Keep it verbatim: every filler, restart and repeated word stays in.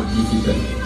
and difficult.